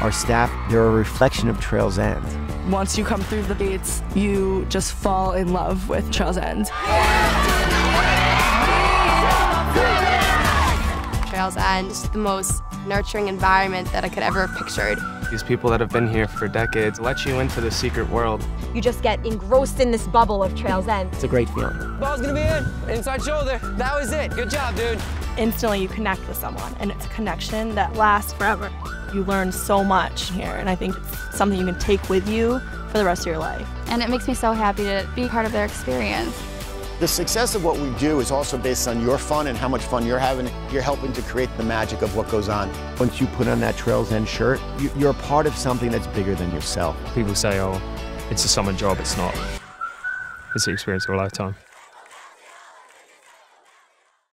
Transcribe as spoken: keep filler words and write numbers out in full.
our staff, they're a reflection of Trail's End. Once you come through the gates, you just fall in love with Trail's End. Trail's End is the most nurturing environment that I could ever have pictured. These people that have been here for decades let you into the secret world. You just get engrossed in this bubble of Trail's End. It's a great feeling. Ball's gonna be in, inside shoulder. That was it. Good job, dude. Instantly you connect with someone, and it's a connection that lasts forever. You learn so much here, and I think it's something you can take with you for the rest of your life. And it makes me so happy to be part of their experience. The success of what we do is also based on your fun and how much fun you're having. You're helping to create the magic of what goes on. Once you put on that Trail's End shirt, you're a part of something that's bigger than yourself. People say, oh, it's a summer job. It's not. It's the experience of a lifetime.